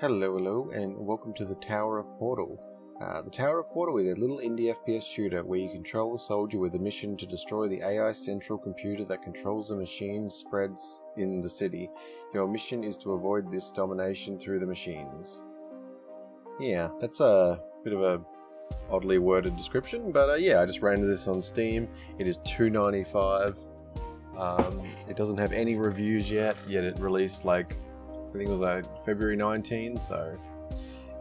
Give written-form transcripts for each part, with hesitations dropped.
Hello and welcome to the Tower of Portal. The Tower of Portal is a little indie FPS shooter where you control a soldier with a mission to destroy the AI central computer that controls the machines spreads in the city. Your mission is to avoid this domination through the machines. Yeah, that's a bit of a oddly worded description, but yeah, I just rented this on Steam. It is $2.95. It doesn't have any reviews yet it released like I think it was like February 19, so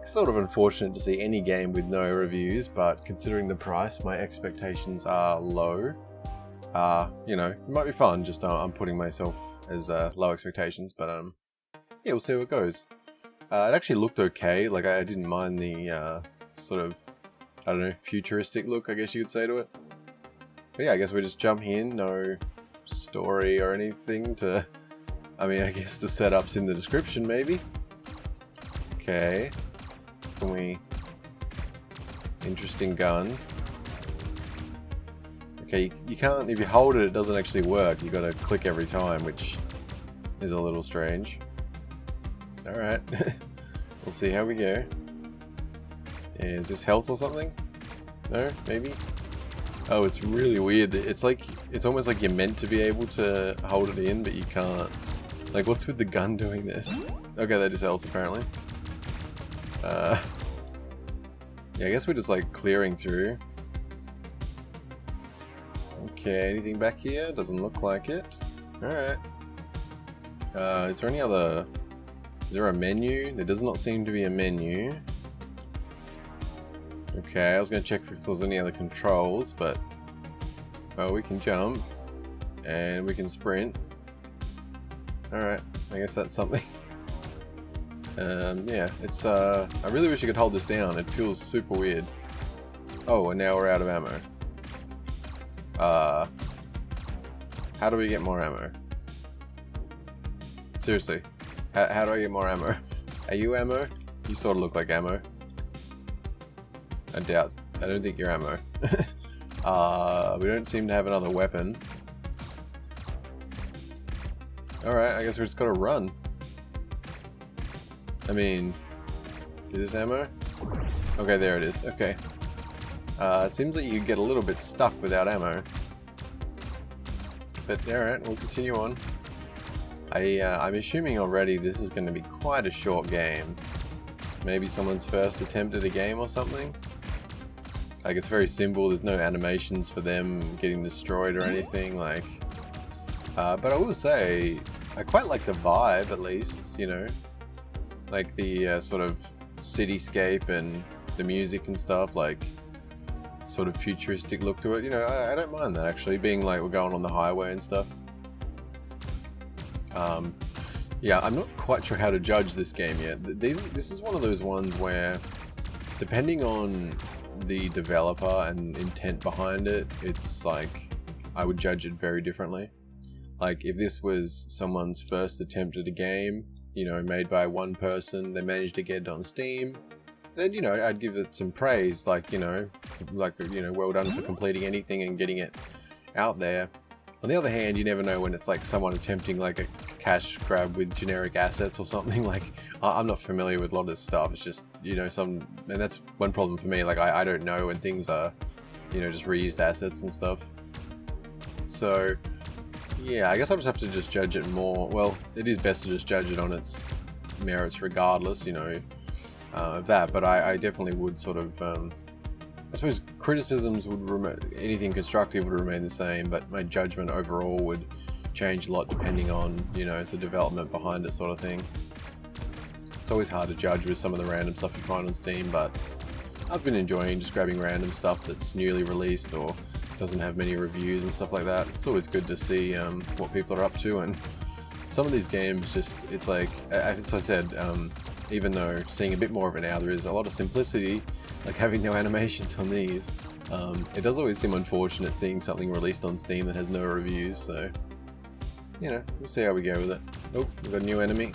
it's sort of unfortunate to see any game with no reviews, but considering the price, my expectations are low. You know, it might be fun, just I'm putting myself as low expectations, but yeah, we'll see how it goes. It actually looked okay, like I didn't mind the sort of, I don't know, futuristic look, I guess you could say to it. But yeah, I guess we just jump in, no story or anything to... I mean, I guess the setup's in the description, maybe. Okay. Can we... Interesting gun. Okay, you can't... If you hold it, it doesn't actually work. You gotta click every time, which is a little strange. Alright. We'll see how we go. Is this health or something? No? Maybe? Oh, it's really weird. It's like... It's almost like you're meant to be able to hold it in, but you can't. Like, what's with the gun doing this? Okay, that is health, apparently. Yeah, I guess we're just, like, clearing through. Okay, anything back here? Doesn't look like it. Alright. Is there any other... Is there a menu? There does not seem to be a menu. Okay, I was gonna check if there was any other controls, but... Well, we can jump. And we can sprint. Alright, I guess that's something. Yeah, it's I really wish I could hold this down, it feels super weird. Oh, and now we're out of ammo. How do we get more ammo? Seriously, how do I get more ammo? Are you ammo? You sort of look like ammo. I don't think you're ammo. We don't seem to have another weapon. Alright, I guess we just gotta run. I mean... Is this ammo? Okay, there it is. Okay. It seems like you get a little bit stuck without ammo. But alright, we'll continue on. I'm assuming already this is going to be quite a short game. Maybe someone's first attempt at a game or something? Like, it's very simple, there's no animations for them getting destroyed or anything, like... but I will say, I quite like the vibe, at least, you know? Like the sort of cityscape and the music and stuff, like, sort of futuristic look to it. You know, I don't mind that, actually, being like we're going on the highway and stuff. Yeah, I'm not quite sure how to judge this game yet. This is one of those ones where, depending on the developer and intent behind it, it's like, I would judge it very differently. Like, if this was someone's first attempt at a game, you know, made by one person, they managed to get it on Steam, then, you know, I'd give it some praise, like, you know, well done for completing anything and getting it out there. On the other hand, you never know when it's, like, someone attempting, like, a cash grab with generic assets or something. Like, I'm not familiar with a lot of this stuff. It's just, you know, and that's one problem for me. Like, I don't know when things are, you know, just reused assets and stuff. So... Yeah, I guess I'll just have to just judge it more. Well, it is best to just judge it on its merits regardless, you know, of that. But I definitely would sort of, I suppose criticisms would remain, anything constructive would remain the same, but my judgment overall would change a lot depending on, you know, the development behind it sort of thing. It's always hard to judge with some of the random stuff you find on Steam, but I've been enjoying just grabbing random stuff that's newly released or doesn't have many reviews and stuff like that. It's always good to see what people are up to, and some of these games just, it's like, as I said, even though seeing a bit more of it now, there is a lot of simplicity, like having no animations on these. It does always seem unfortunate seeing something released on Steam that has no reviews, so, you know, we'll see how we go with it. Oh, we've got a new enemy.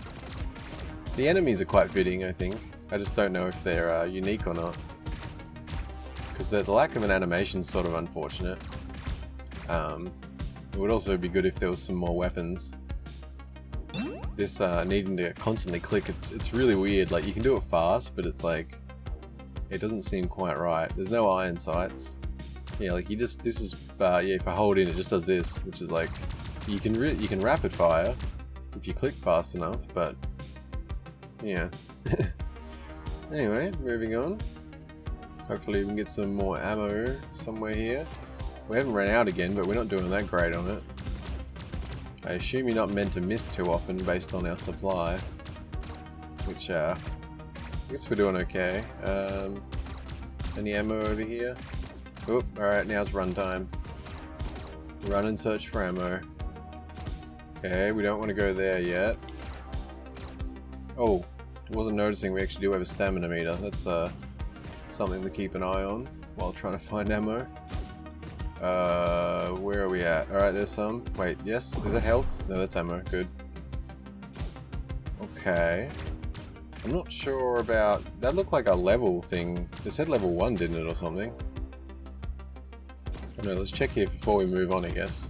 The enemies are quite fitting, I think. I just don't know if they're unique or not. Because the lack of an animation is sort of unfortunate. It would also be good if there was some more weapons. this needing to constantly click, it's really weird. Like, you can do it fast, but it's like, it doesn't seem quite right. There's no iron sights. Yeah, like you just, this is, yeah, if I hold in, it just does this, which is like, you can rapid fire if you click fast enough, but yeah. Anyway, moving on. Hopefully we can get some more ammo somewhere here. We haven't run out again, but we're not doing that great on it. I assume you're not meant to miss too often based on our supply, which I guess we're doing okay. Any ammo over here? Oop, alright, now it's run time. Run and search for ammo. Okay, we don't want to go there yet. Oh, I wasn't noticing we actually do have a stamina meter. That's something to keep an eye on while trying to find ammo. Where are we at? Alright, there's some. Wait, yes? Is that health? No, that's ammo. Good. Okay. I'm not sure about... That looked like a level thing. It said level 1, didn't it, or something? No, let's check here before we move on, I guess.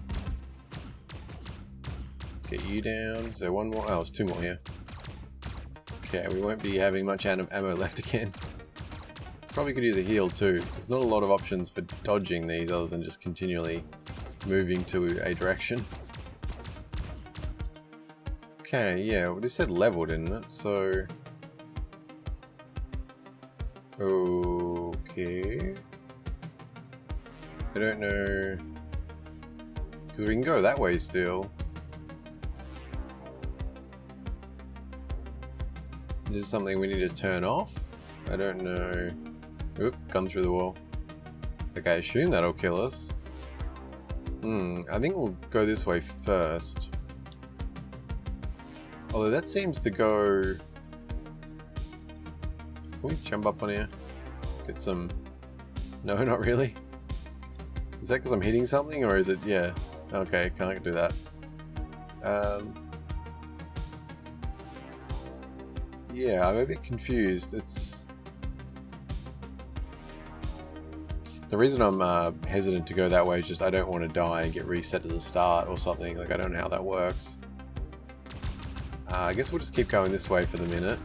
Get you down. Is there one more? Oh, there's two more here. Okay, we won't be having much ammo left again. Probably could use a heal too. There's not a lot of options for dodging these other than just continually moving to a direction. Okay, yeah, well, this said level, didn't it? So... okay... I don't know... because we can go that way still. Is this something we need to turn off? I don't know... oop, come through the wall. Like, I assume that'll kill us. I think we'll go this way first. Although that seems to go... can we jump up on here? Get some... no, not really. Is that because I'm hitting something, or is it... yeah. Okay, can't do that. Yeah, I'm a bit confused. It's... the reason I'm hesitant to go that way is just I don't want to die and get reset to the start or something. Like, I don't know how that works. I guess we'll just keep going this way for the minute.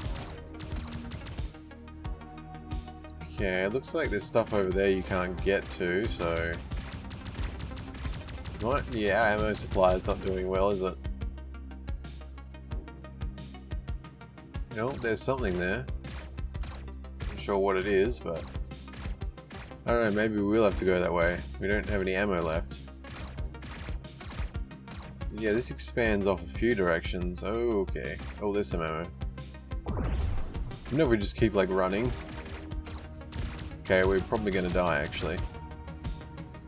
Okay, it looks like there's stuff over there you can't get to, so... right, yeah, our ammo supply is not doing well, is it? No, there's something there. Not sure what it is, but... I don't know, maybe we will have to go that way. We don't have any ammo left. Yeah, this expands off a few directions. Oh, okay. Oh, there's some ammo. You know, if we just keep, like, running... okay, we're probably gonna die actually.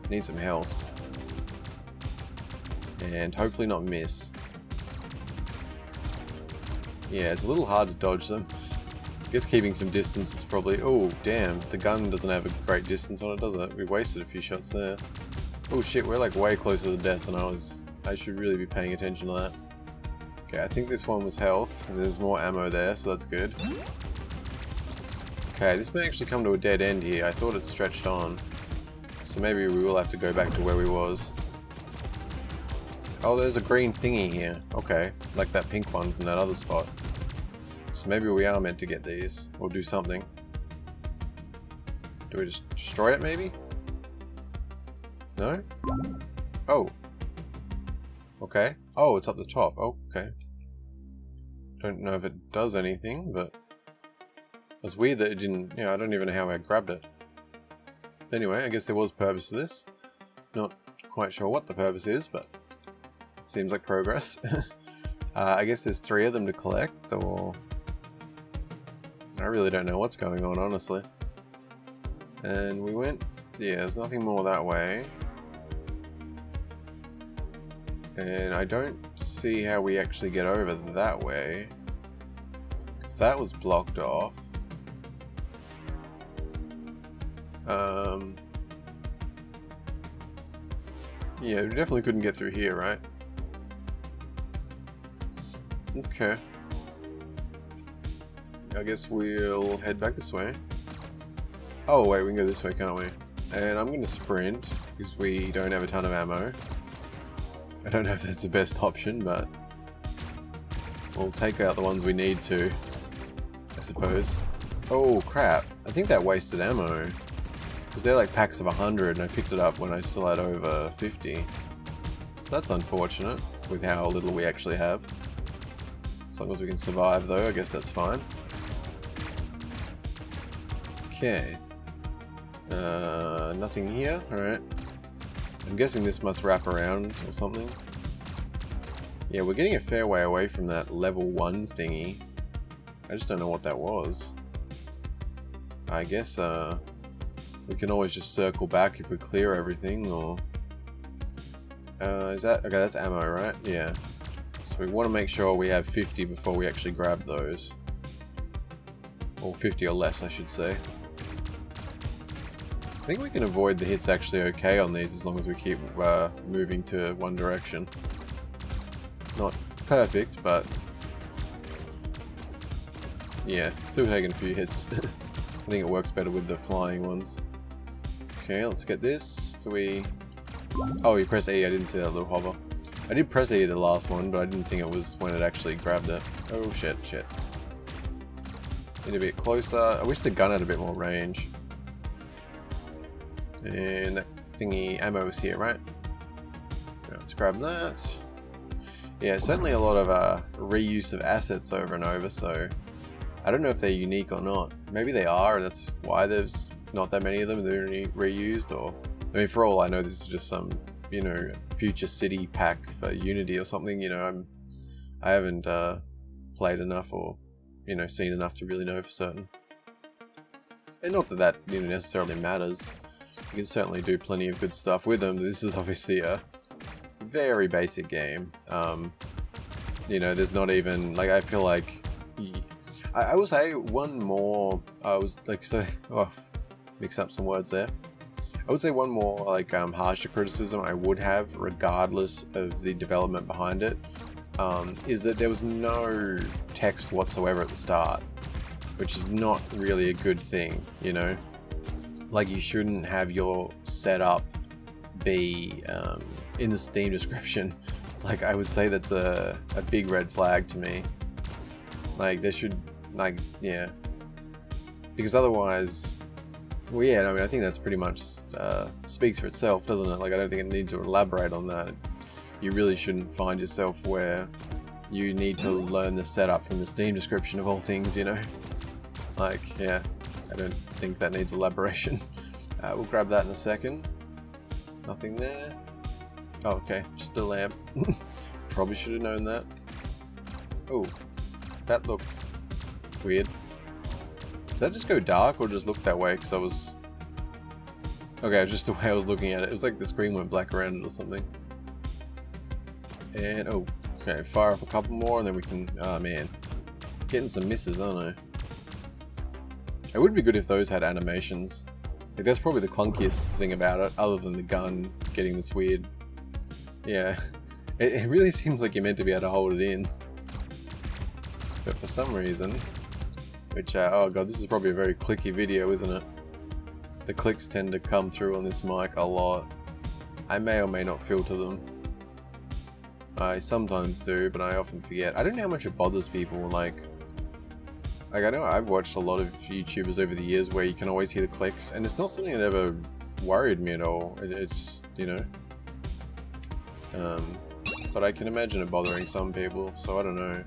Need some health. And hopefully not miss. Yeah, it's a little hard to dodge them. I guess keeping some distance is probably... oh, damn, the gun doesn't have a great distance on it, does it? We wasted a few shots there. Oh shit, we're like way closer to death than I was. I should really be paying attention to that. Okay, I think this one was health, and there's more ammo there, so that's good. Okay, this may actually come to a dead end here. I thought it stretched on. So maybe we will have to go back to where we was. Oh, there's a green thingy here. Okay, like that pink one from that other spot. So maybe we are meant to get these, or do something. Do we just destroy it maybe? No? Oh. Okay. Oh, it's up the top. Oh, okay. Don't know if it does anything, but... it's weird that it didn't, you know, I don't even know how I grabbed it. Anyway, I guess there was purpose to this. Not quite sure what the purpose is, but it seems like progress. I guess there's 3 of them to collect, or... I really don't know what's going on, honestly. And we went... yeah, there's nothing more that way. And I don't see how we actually get over that way. Because that was blocked off. Yeah, we definitely couldn't get through here, right? Okay. I guess we'll head back this way. Oh wait, we can go this way, can't we? And I'm gonna sprint, because we don't have a ton of ammo. I don't know if that's the best option, but... We'll take out the ones we need to, I suppose. Oh crap, I think that wasted ammo. Because they're like packs of 100 and I picked it up when I still had over 50. So that's unfortunate with how little we actually have. As long as we can survive though, I guess that's fine. Okay. Nothing here, alright. I'm guessing this must wrap around or something. Yeah, we're getting a fair way away from that level 1 thingy. I just don't know what that was. I guess we can always just circle back if we clear everything, or... is that... okay, that's ammo, right? Yeah. So we want to make sure we have 50 before we actually grab those. Or 50 or less, I should say. I think we can avoid the hits actually okay on these as long as we keep moving to one direction. Not perfect, but yeah, still taking a few hits. I think it works better with the flying ones. Okay, let's get this. Do we... oh, you press E, I didn't see that little hover. I did press E the last one, but I didn't think it was when it actually grabbed it. Oh shit, shit. Need a bit closer. I wish the gun had a bit more range. And that thingy ammo is here, right? Let's grab that. Yeah, certainly a lot of reuse of assets over and over, so I don't know if they're unique or not. Maybe they are, and that's why there's not that many of them. They're only reused, or... I mean, for all I know, this is just some, you know, future city pack for Unity or something. You know, I haven't played enough or, you know, seen enough to really know for certain. And not that that, you know, necessarily matters. You can certainly do plenty of good stuff with them. This is obviously a... very basic game. You know, there's not even, like, I feel like I will say one more, I was like, so, oh, mix up some words there. I would say one more, like, harsher criticism I would have, regardless of the development behind it, is that there was no text whatsoever at the start, which is not really a good thing, you know? Like, you shouldn't have your setup be, in the Steam description. Like, I would say that's a big red flag to me. Like, there should, like, yeah. Because otherwise, well, yeah, I mean, I think that's pretty much speaks for itself, doesn't it? Like, I don't think I need to elaborate on that. You really shouldn't find yourself where you need to learn the setup from the Steam description of all things, you know? Like, yeah, I don't think that needs elaboration. We'll grab that in a second. Nothing there. Oh, okay, just a lamp. Probably should have known that. Oh, that looked weird. Did that just go dark or just look that way? Because I was... okay, just the way I was looking at it. It was like the screen went black around it or something. And, oh, okay, fire off a couple more and then we can... oh man, getting some misses, aren't I? It would be good if those had animations. Like, that's probably the clunkiest thing about it, other than the gun getting this weird... yeah, it really seems like you're meant to be able to hold it in, but for some reason, which, oh god, this is probably a very clicky video, isn't it? The clicks tend to come through on this mic a lot. I may or may not filter them. I sometimes do, but I often forget. I don't know how much it bothers people, like I know I've watched a lot of YouTubers over the years where you can always hear the clicks, and it's not something that ever worried me at all. It's just, you know. But I can imagine it bothering some people, so I don't know.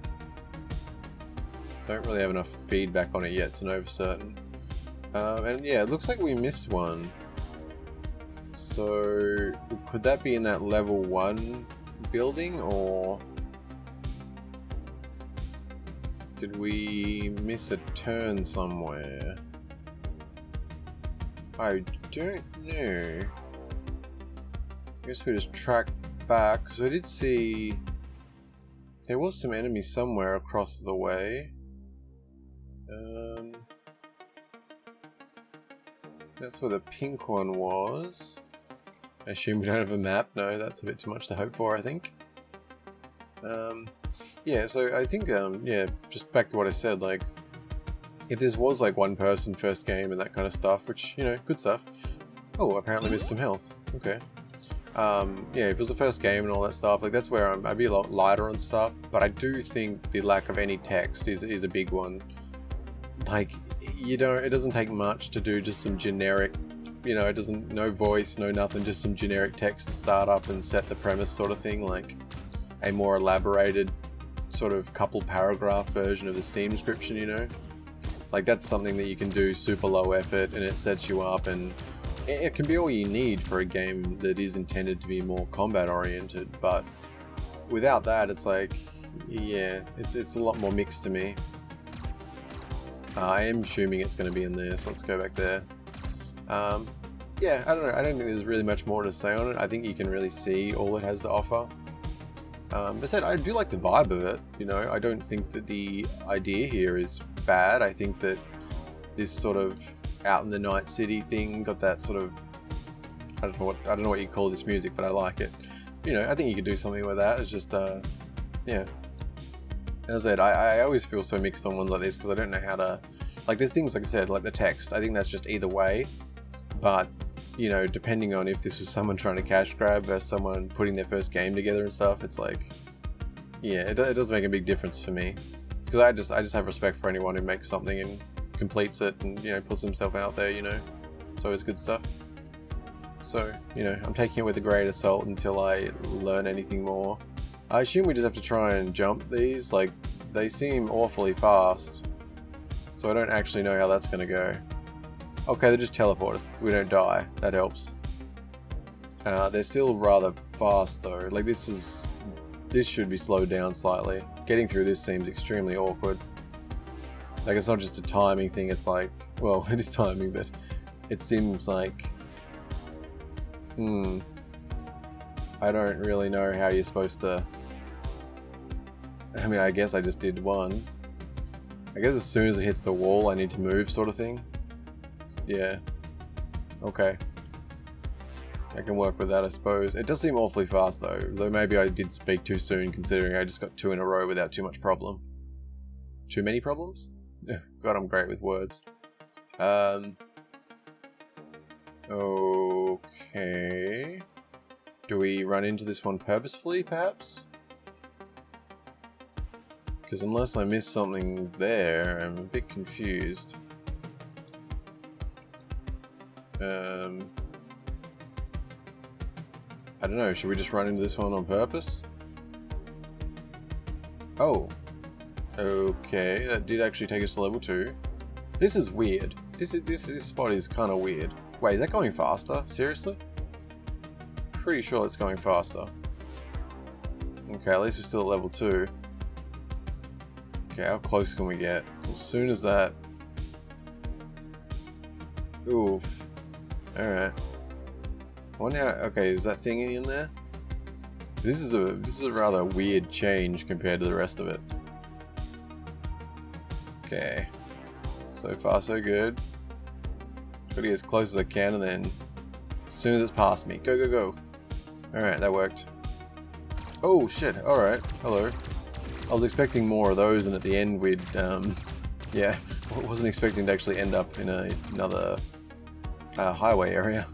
Don't really have enough feedback on it yet to know for certain. And yeah, it looks like we missed one. So, could that be in that level 1 building, or... did we miss a turn somewhere? I don't know. I guess we just track back, because I did see there was some enemies somewhere across the way. That's where the pink one was. I assume we don't have a map. No, that's a bit too much to hope for, I think. Yeah, so I think, yeah, just back to what I said, like, if this was like one person first game and that kind of stuff, which, you know, good stuff. Oh, apparently missed some health. Okay. yeah, if it was the first game and all that stuff, like that's where I'd be a lot lighter on stuff. But I do think the lack of any text is a big one. Like, you know, it doesn't take much to do just some generic, you know, it doesn't, no voice, no nothing, just some generic text to start up and set the premise sort of thing. Like a more elaborated sort of couple paragraph version of the Steam description, you know, like that's something that you can do super low effort and it sets you up, and it can be all you need for a game that is intended to be more combat oriented. But without that, it's like, yeah, it's a lot more mixed to me. I am assuming it's going to be in there, so let's go back there. Yeah, I don't know, I don't think there's really much more to say on it. I think you can really see all it has to offer. As I said, I do like the vibe of it, you know. I don't think that the idea here is bad. I think that this sort of out in the night city thing got that sort of, I don't know what you call this music, but I like it. You know, I think you could do something with that. It's just, yeah. As I said, I always feel so mixed on ones like this because I don't know how to, like, there's things, like I said, like the text. I think that's just either way, but, you know, depending on if this was someone trying to cash grab versus someone putting their first game together and stuff, it's like, yeah, it doesn't make a big difference for me, because I just have respect for anyone who makes something and completes it and, you know, puts himself out there, you know. So it's good stuff. So, you know, I'm taking it with a grain of salt until I learn anything more. I assume we just have to try and jump these, like, they seem awfully fast, so I don't actually know how that's going to go. Okay, they just teleport us, we don't die, that helps. They're still rather fast though, like this should be slowed down slightly. Getting through this seems extremely awkward. Like, it's not just a timing thing, it's like, well, it is timing, but it seems like, I don't really know how you're supposed to, I mean, I guess I just did one. I guess as soon as it hits the wall, I need to move sort of thing. Yeah. Okay. I can work with that, I suppose. It does seem awfully fast though, though maybe I did speak too soon considering I just got two in a row without too much problem. Too many problems? God, I'm great with words. Okay. Do we run into this one purposefully, perhaps? Because unless I missed something there, I'm a bit confused. I don't know, should we just run into this one on purpose? Oh. Okay, that did actually take us to level 2. This is weird. This spot is kind of weird. Wait, is that going faster? Seriously? Pretty sure it's going faster. Okay, at least we're still at level 2. Okay, how close can we get? As soon as that... Oof. Alright. I wonder how... Okay, is that thingy in there? This is a rather weird change compared to the rest of it. Okay, so far so good. Gotta get as close as I can, and then as soon as it's past me, go, go, go. Alright, that worked. Oh shit, alright, hello. I was expecting more of those, and at the end we'd, yeah, wasn't expecting to actually end up in another highway area.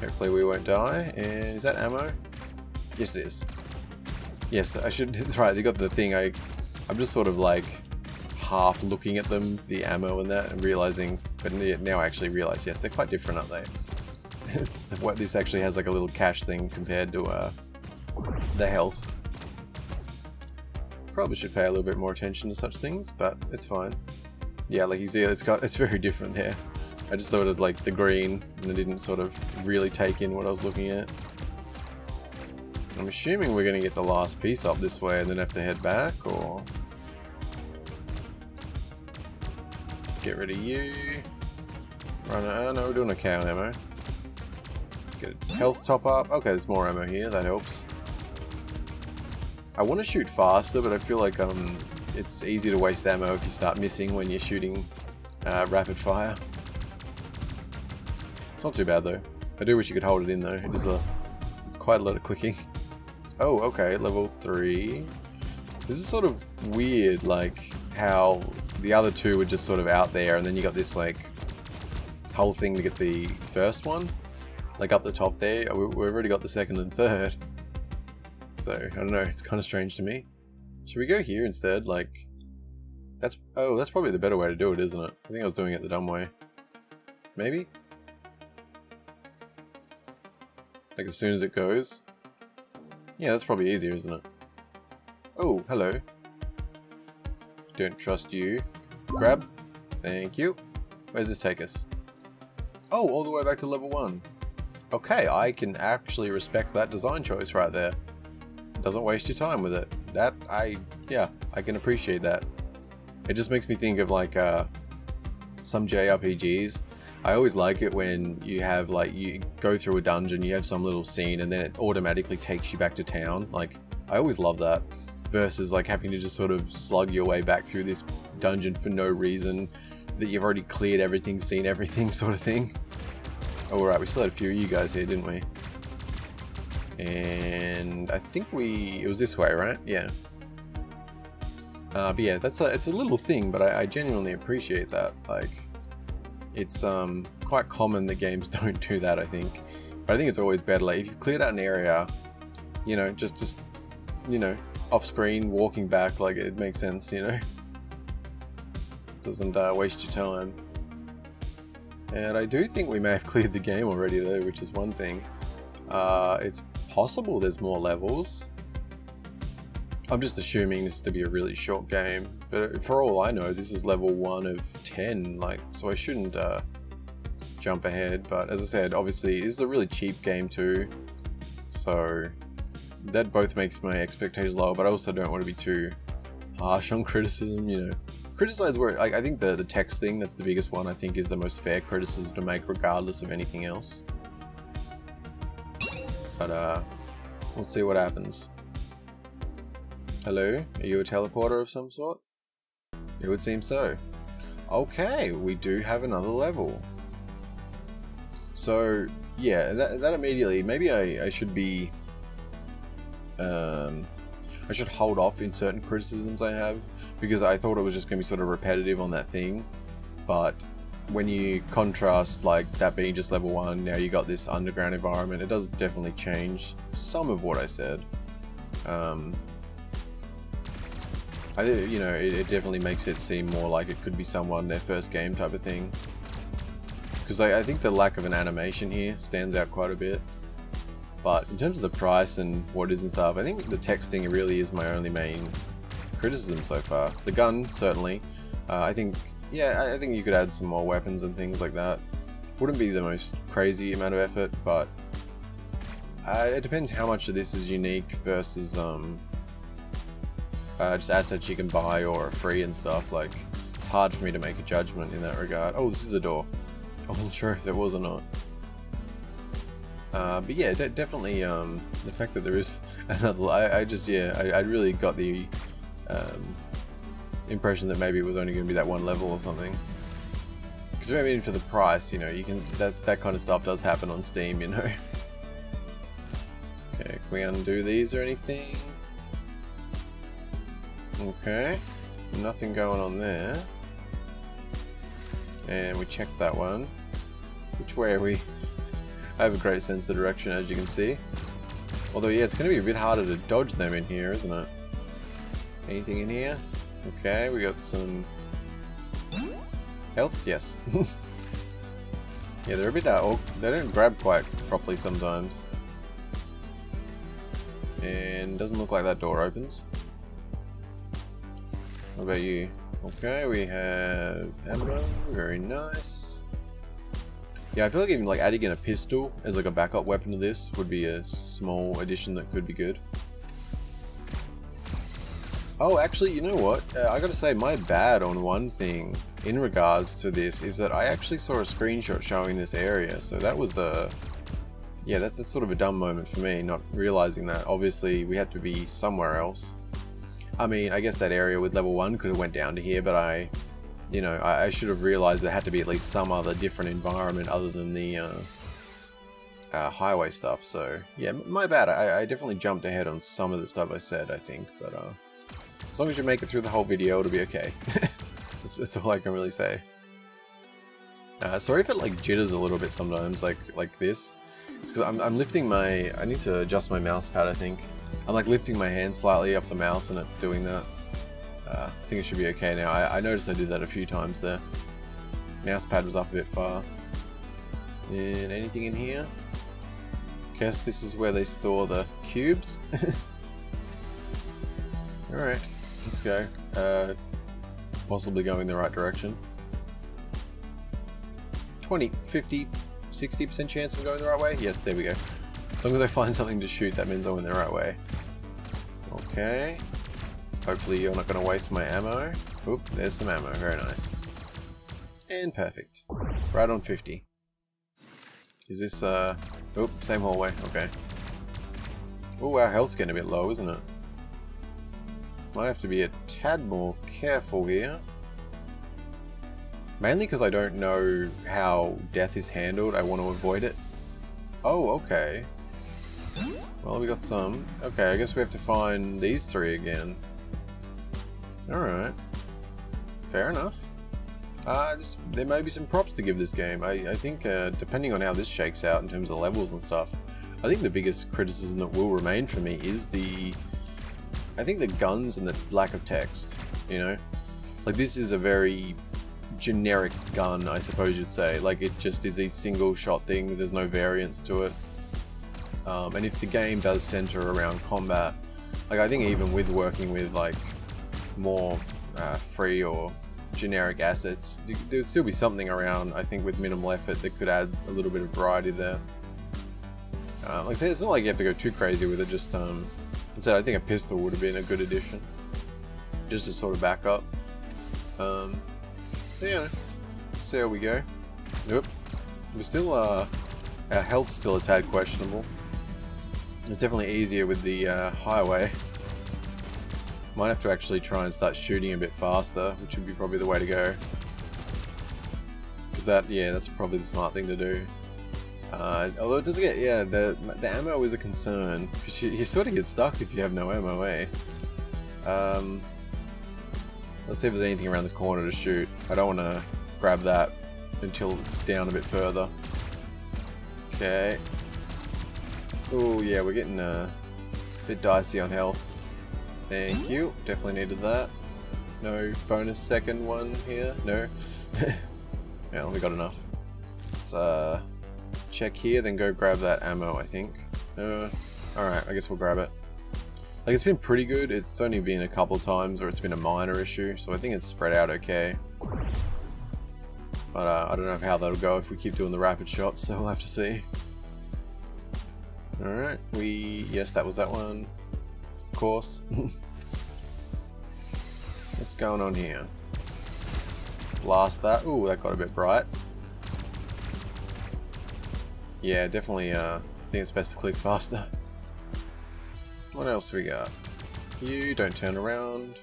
Hopefully we won't die, and is that ammo? Yes it is. Yes, I should, right, you got the thing, I'm just sort of like half looking at them, the ammo and that, and realizing, but now I actually realize, yes, they're quite different, aren't they? What this actually has, like a little cash thing compared to the health. Probably should pay a little bit more attention to such things, but it's fine. Yeah, like you see, it's very different there. I just thought of like the green, and I didn't sort of really take in what I was looking at. I'm assuming we're going to get the last piece up this way and then have to head back, or... Get rid of you. Run, no, we're doing a cow ammo. Get a health top up. Okay, there's more ammo here, that helps. I want to shoot faster, but I feel like it's easy to waste ammo if you start missing when you're shooting rapid fire. It's not too bad though. I do wish you could hold it in though. It is a... quite a lot of clicking. Oh, okay, level 3. This is sort of weird, like how the other two were just sort of out there, and then you got this like whole thing to get the first one. like up the top there. We've already got the second and third. So, I don't know, it's kind of strange to me. Should we go here instead? Like, that's, oh, that's probably the better way to do it, isn't it? I think I was doing it the dumb way. Maybe? Like as soon as it goes. Yeah, that's probably easier, isn't it? Oh, hello. Don't trust you. Grab. Thank you. Where does this take us? Oh, all the way back to level 1. Okay, I can actually respect that design choice right there. Doesn't waste your time with it. That, yeah, I can appreciate that. It just makes me think of like some JRPGs. I always like it when you have like, you go through a dungeon, you have some little scene and then it automatically takes you back to town. Like, I always love that. Versus like having to just sort of slug your way back through this dungeon for no reason, that you've already cleared everything, seen everything sort of thing. Alright, we still had a few of you guys here, didn't we? And I think it was this way, right? Yeah. But yeah, it's a little thing, but I genuinely appreciate that. Like, it's quite common that games don't do that, I think. But I think it's always better, like, if you've cleared out an area, you know, just you know, off screen, walking back, like, it makes sense, you know? Doesn't waste your time. And I do think we may have cleared the game already though, which is one thing. It's possible there's more levels. I'm just assuming this to be a really short game, but for all I know this is level 1 of 10, like, so I shouldn't jump ahead. But as I said, obviously this is a really cheap game too, so that both makes my expectations lower, but I also don't want to be too harsh on criticism, you know. Criticize where, I think the text thing, that's the biggest one, I think is the most fair criticism to make regardless of anything else. But we'll see what happens. Hello, are you a teleporter of some sort? It would seem so. Okay, we do have another level. So yeah, that immediately, maybe I should be, I should hold off in certain criticisms I have, because I thought it was just going to be sort of repetitive on that thing. But when you contrast like that being just level 1, now you got this underground environment, it does definitely change some of what I said. You know, it definitely makes it seem more like it could be someone, their first game type of thing. Because I think the lack of an animation here stands out quite a bit. But in terms of the price and what it is and stuff, I think the text thing really is my only main criticism so far. The gun, certainly. I think, yeah, I think you could add some more weapons and things like that. Wouldn't be the most crazy amount of effort, but it depends how much of this is unique versus just assets you can buy or are free and stuff. Like, it's hard for me to make a judgment in that regard. Oh, this is a door. I wasn't sure if there was or not. But yeah, definitely the fact that there is another, I really got the impression that maybe it was only going to be that one level or something. Because I mean, for the price, you know, you can that kind of stuff does happen on Steam, you know. Okay, can we undo these or anything? Okay, nothing going on there. And we checked that one. Which way are we? I have a great sense of direction, as you can see. Although, yeah, it's going to be a bit harder to dodge them in here, isn't it? Anything in here? Okay, we got some health. Yes. Yeah, they're a bit they don't grab quite properly sometimes. And doesn't look like that door opens. What about you? Okay, we have ammo. Very nice. Yeah, I feel like even like adding in a pistol as like a backup weapon to this would be a small addition that could be good. Oh, actually, you know what? I gotta say, my bad on one thing in regards to this is that I actually saw a screenshot showing this area, so that was a... yeah, that's sort of a dumb moment for me, not realizing that. Obviously, we had to be somewhere else. I mean, I guess that area with level 1 could have went down to here, but you know, I should have realized there had to be at least some other different environment other than the highway stuff, so... yeah, my bad. I definitely jumped ahead on some of the stuff I said, I think, but... as long as you make it through the whole video, it'll be okay. That's all I can really say. Sorry if it like jitters a little bit sometimes, like this. It's because I'm lifting my... I need to adjust my mouse pad, I think. I'm like lifting my hand slightly off the mouse and it's doing that. I think it should be okay now. I noticed I did that a few times there. Mouse pad was up a bit far. And anything in here? Guess this is where they store the cubes. Alright, let's go. Possibly going the right direction. 20, 50, 60% chance I'm going the right way? Yes, there we go. As long as I find something to shoot, that means I went the right way. Okay. Hopefully you're not going to waste my ammo. Oop, there's some ammo. Very nice. And perfect. Right on 50. Is this, oop, same hallway. Okay. Ooh, our health's getting a bit low, isn't it? Might have to be a tad more careful here. Mainly because I don't know how death is handled. I want to avoid it. Oh, okay. Well, we got some. Okay, I guess we have to find these three again. Alright. Fair enough. There may be some props to give this game. I think, depending on how this shakes out in terms of levels and stuff, I think the biggest criticism that will remain for me is the... I think the guns and the lack of text, you know? Like, this is a very generic gun, I suppose you'd say. Like, it just is these single shot things, there's no variance to it. And if the game does center around combat, like, I think even with working with, like, more free or generic assets, there'd still be something around, I think, with minimal effort that could add a little bit of variety there. Like I said, it's not like you have to go too crazy with it, just, I think a pistol would have been a good addition, just to sort of back up. Yeah, see how we go. Nope, we're still our health's still a tad questionable. It's definitely easier with the highway. Might have to actually try and start shooting a bit faster, which would be probably the way to go. Because that, yeah, that's probably the smart thing to do. Although it does get, yeah, the ammo is a concern, because you sort of get stuck if you have no ammo, eh? Let's see if there's anything around the corner to shoot. I don't want to grab that until it's down a bit further. Okay. Oh yeah, we're getting a bit dicey on health. Thank you, definitely needed that. No bonus second one here, no. Yeah, we got enough. Let's check here, then go grab that ammo, I think. Alright, I guess we'll grab it. Like, it's been pretty good, it's only been a couple times where it's been a minor issue, so I think it's spread out okay. But I don't know how that'll go if we keep doing the rapid shots, so we'll have to see. Alright, yes, that was that one. Of course. What's going on here? Blast that. Ooh, that got a bit bright. Yeah, definitely, I think it's best to click faster. What else do we got? You don't turn around.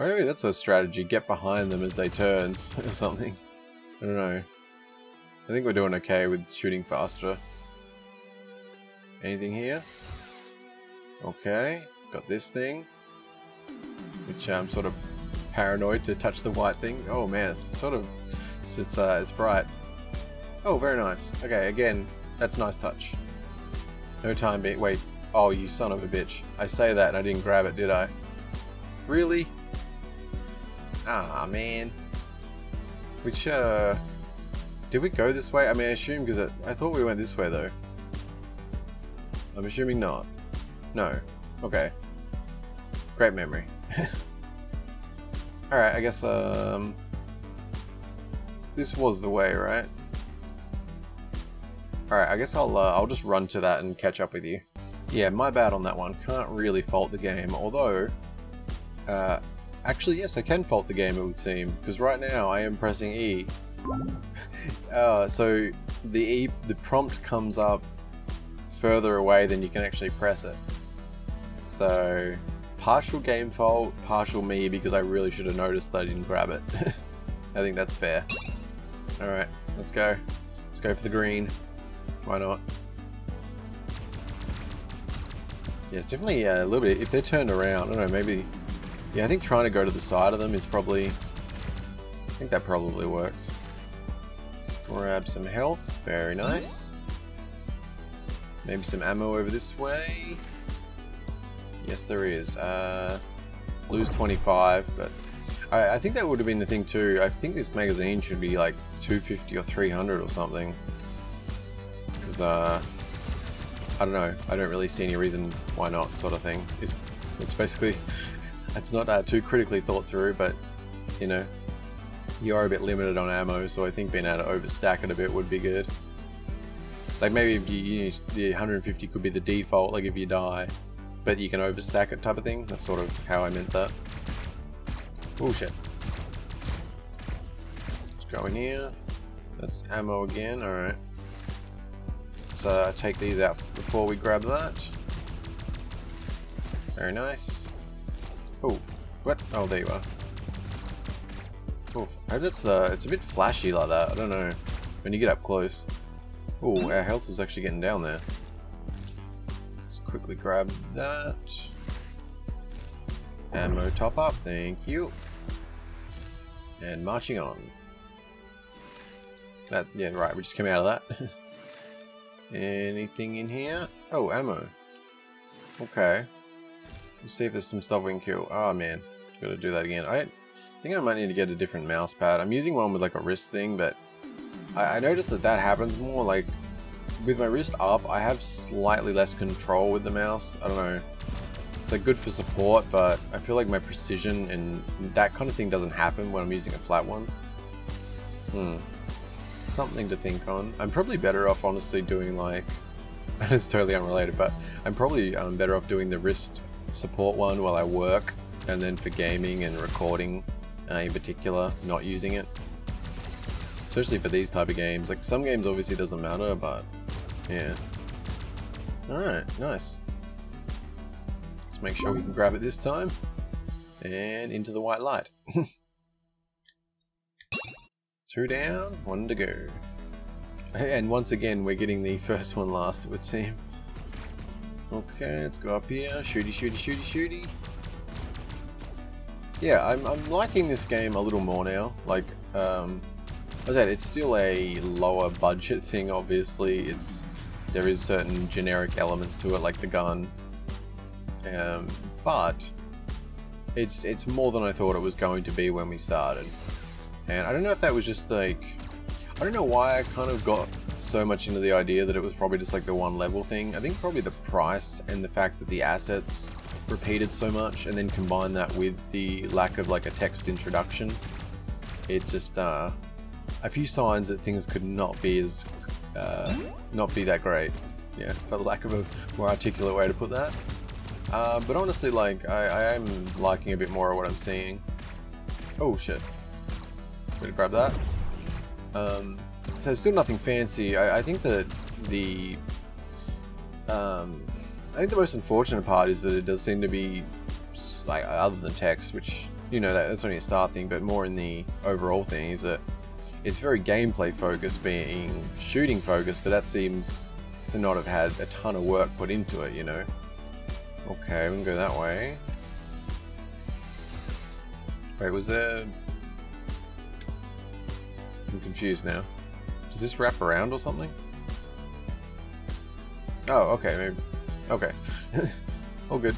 Oh, that's a strategy. Get behind them as they turn or something. I don't know. I think we're doing okay with shooting faster. Anything here? Okay, got this thing. Which I'm sort of paranoid to touch the white thing. Oh man, it's sort of... it's bright. Oh, very nice. Okay, again, that's a nice touch. No time being. Wait. Oh, you son of a bitch. I say that and I didn't grab it, did I? Really? Ah, man. Which, did we go this way? I mean, I assume because I thought we went this way, though. I'm assuming not. No. Okay. Great memory. Alright, I guess, this was the way, right? Alright, I guess I'll just run to that and catch up with you. Yeah, my bad on that one. Can't really fault the game, although... actually, yes, I can fault the game, it would seem. Because right now, I am pressing E. So, the prompt comes up further away than you can actually press it. So, partial game fault, partial me, because I really should have noticed that I didn't grab it. I think that's fair. Alright, let's go. Let's go for the green. Why not? Yeah, it's definitely a little bit... If they're turned around, I don't know, maybe... Yeah, I think trying to go to the side of them is probably... I think that probably works. Let's grab some health. Very nice. Maybe some ammo over this way. Yes, there is. Lose 25, but I think that would have been the thing too. I think this magazine should be like 250 or 300 or something. Because I don't know. I don't really see any reason why not, sort of thing. It's basically, it's not too critically thought through, but you know, you are a bit limited on ammo, so I think being able to overstack it a bit would be good. Like maybe if you use the 150 could be the default, like if you die, but you can overstack it type of thing. That's sort of how I meant that. Oh shit. Let's go in here. That's ammo again, alright. So I take these out before we grab that. Very nice. Oh, what? Oh, there you are. Oof. I hope that's it's a bit flashy like that. I don't know. When you get up close. Oh, our health was actually getting down there. Let's quickly grab that. Ammo top up, thank you. And marching on. That, yeah, right, we just came out of that. Anything in here? Oh, ammo. Okay. Let's see if there's some stuff we can kill. Oh man, gotta do that again. I think I might need to get a different mouse pad. I'm using one with like a wrist thing, but I noticed that that happens more. Like with my wrist up, I have slightly less control with the mouse. I don't know. It's like good for support, but I feel like my precision and that kind of thing doesn't happen when I'm using a flat one. Something to think on. I'm probably better off honestly doing like, and it's totally unrelated, but I'm probably better off doing the wrist support one while I work, and then for gaming and recording in particular, not using it. Especially for these type of games. Like some games obviously doesn't matter, but yeah. Alright, nice. Make sure we can grab it this time and into the white light. 2 down, 1 to go. And once again we're getting the first one last, it would seem. Okay, let's go up here. Shooty, shooty, shooty, shooty. Yeah, I'm liking this game a little more now. Like as I said, it's still a lower budget thing obviously. There is certain generic elements to it, like the gun. But it's more than I thought it was going to be when we started, and I don't know if that was just like, I don't know why I kind of got so much into the idea that it was probably just like the one level thing. I think probably the price and the fact that the assets repeated so much, and then combine that with the lack of like a text introduction, it just a few signs that things could not be as not be that great, yeah, for lack of a more articulate way to put that. But honestly, like, I am liking a bit more of what I'm seeing. Oh shit. Way to grab that. So it's still nothing fancy. I think that I think the most unfortunate part is that it does seem to be, like, other than text, which, you know, that's only a start thing, but more in the overall thing is that it's very gameplay focused, being shooting focused, but that seems to not have had a ton of work put into it, you know? Okay, we can go that way. Wait, was there... I'm confused now. Does this wrap around or something? Oh, okay, maybe. Okay. All good.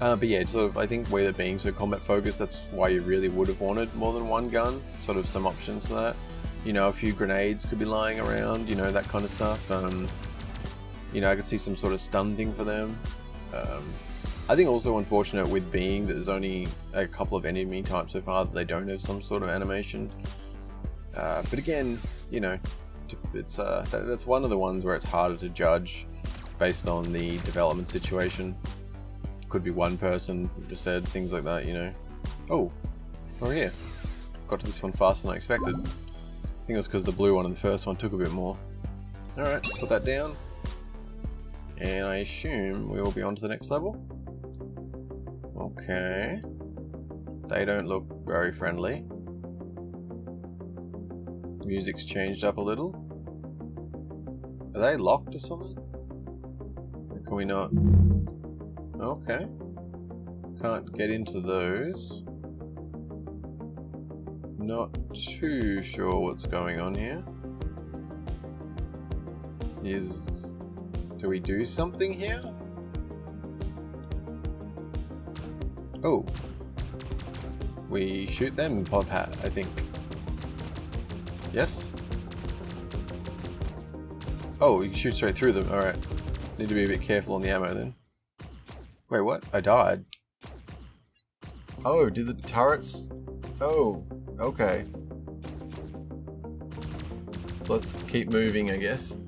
But yeah, sort of, I think with it being so combat focused, that's why you really would have wanted more than one gun. Sort of some options for that. You know, a few grenades could be lying around, you know, that kind of stuff. You know, I could see some sort of stun thing for them. I think also unfortunate with being that there's only a couple of enemy types so far that they don't have some sort of animation. But again, you know, it's that's one of the ones where it's harder to judge based on the development situation. Could be one person just said things like that, you know. Oh, we're here. Got to this one faster than I expected. I think it was because the blue one and the first one took a bit more. All right, let's put that down. And I assume we will be on to the next level. Okay. They don't look very friendly. Music's changed up a little. Are they locked or something? Can we not? Okay. Can't get into those. Not too sure what's going on here. Is Do we do something here? Oh. We shoot them, Pop Hat, I think. Yes? Oh, we can shoot straight through them, alright. Need to be a bit careful on the ammo then. Wait, what? I died. Oh, did the turrets... Oh, okay. So let's keep moving, I guess.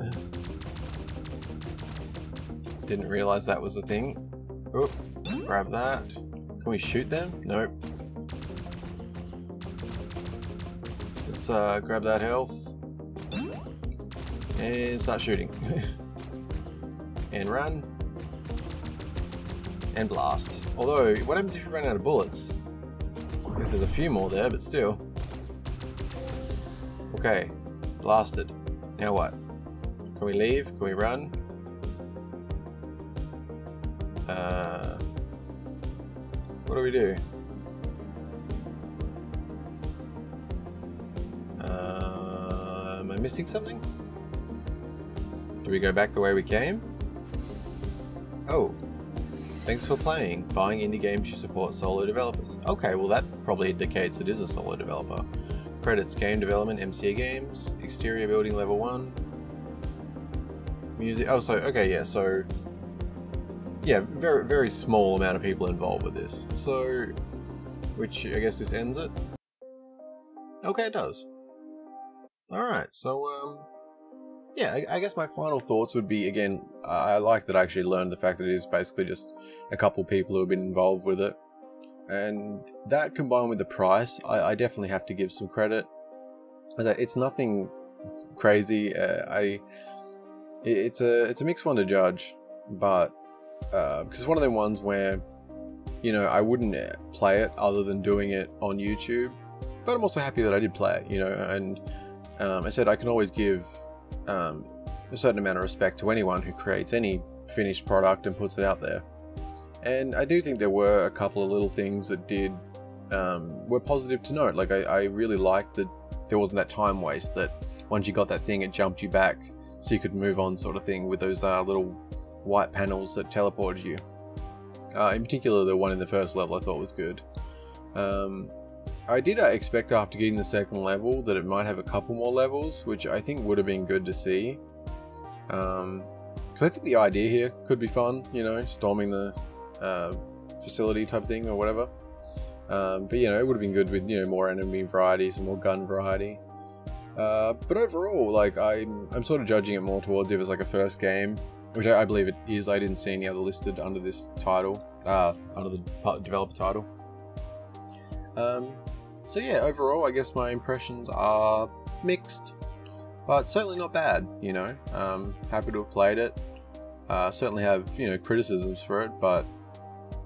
Didn't realize that was the thing. Oh, grab that. Can we shoot them? Nope. Let's grab that health. And start shooting. And run. And blast. Although, what happens if we run out of bullets? I guess there's a few more there, but still. Okay. Blasted. Now what? Can we leave? Can we run? What do we do? Am I missing something? Do we go back the way we came? Oh. Thanks for playing. Buying indie games to support solo developers. Okay, well that probably indicates it is a solo developer. Credits: game development, MCA Games, exterior building, level 1. Music. Oh, so okay, yeah. So yeah, very, very small amount of people involved with this. So, which I guess this ends it. Okay, it does. All right. So yeah, I guess my final thoughts would be, again, I like that I actually learned the fact that it is basically just a couple people who have been involved with it. And that combined with the price, I definitely have to give some credit. It's nothing crazy. It's a mixed one to judge, but because it's one of them ones where, you know, I wouldn't play it other than doing it on YouTube. But I'm also happy that I did play it, you know. And I said I can always give a certain amount of respect to anyone who creates any finished product and puts it out there. And I do think there were a couple of little things that did were positive to note. Like I really liked that there wasn't that time waste, that once you got that thing it jumped you back so you could move on, sort of thing, with those little white panels that teleported you. In particular the one in the first level I thought was good. I did expect after getting the second level that it might have a couple more levels, which I think would have been good to see. Because I think the idea here could be fun, you know, storming the facility type thing or whatever, but you know, it would have been good with, you know, more enemy variety, some more gun variety, but overall, like, I'm sort of judging it more towards if it's like a first game, which I believe it is. I didn't see any other listed under this title, under the developer title. So yeah, overall I guess my impressions are mixed, but certainly not bad, you know. Happy to have played it. Certainly have, you know, criticisms for it, but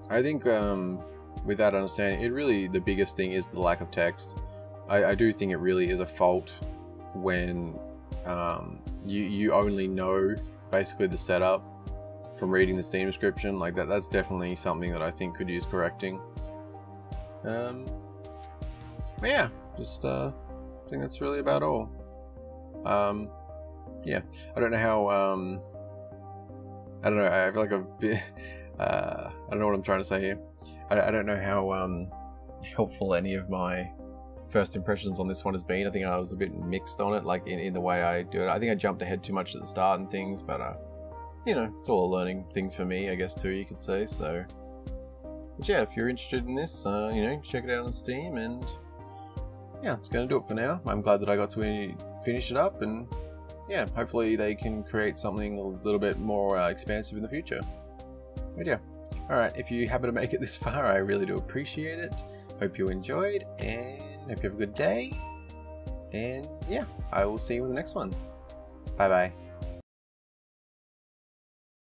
I think with that understanding, it really, the biggest thing is the lack of text. I do think it really is a fault when you only know basically the setup from reading the Steam description. Like that's definitely something that I think could use correcting. But yeah, just I think that's really about all. Yeah, I don't know how. I don't know. I feel like I've been. I don't know what I'm trying to say here. I don't know how helpful any of my first impressions on this one has been. I think I was a bit mixed on it, like in the way I do it. I think I jumped ahead too much at the start and things, but you know, it's all a learning thing for me, I guess, too, you could say. So, but yeah, if you're interested in this, you know, check it out on Steam. And yeah, it's going to do it for now. I'm glad that I got to finish it up, and yeah, hopefully they can create something a little bit more expansive in the future. But yeah, alright, if you happen to make it this far, I really do appreciate it. Hope you enjoyed, and hope you have a good day. And yeah, I will see you in the next one. Bye bye.